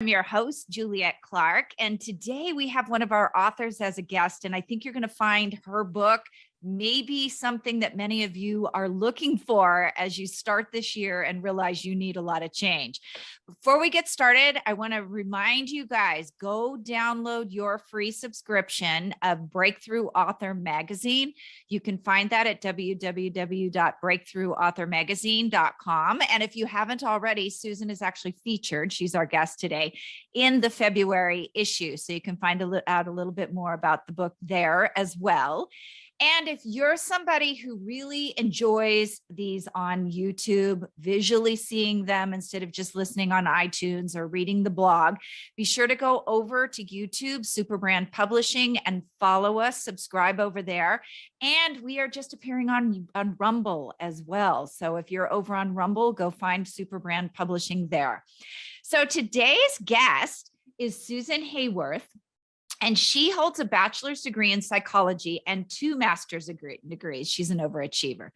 I'm your host, Juliet Clark, and today we have one of our authors as a guest, and I think you're going to find her book maybe something that many of you are looking for as you start this year and realize you need a lot of change. Before we get started, I want to remind you guys, go download your free subscription of Breakthrough Author Magazine. You can find that at www.breakthroughauthormagazine.com. And if you haven't already, Susan is actually featured. She's our guest today in the February issue. So you can find out a little bit more about the book there as well. And if you're somebody who really enjoys these on YouTube, visually seeing them instead of just listening on iTunes or reading the blog, be sure to go over to YouTube, Superbrand Publishing, and follow us, subscribe over there. And we are just appearing on Rumble as well. So if you're over on Rumble, go find Superbrand Publishing there. So today's guest is Susan Hayworth, and she holds a bachelor's degree in psychology and two master's degrees. She's an overachiever.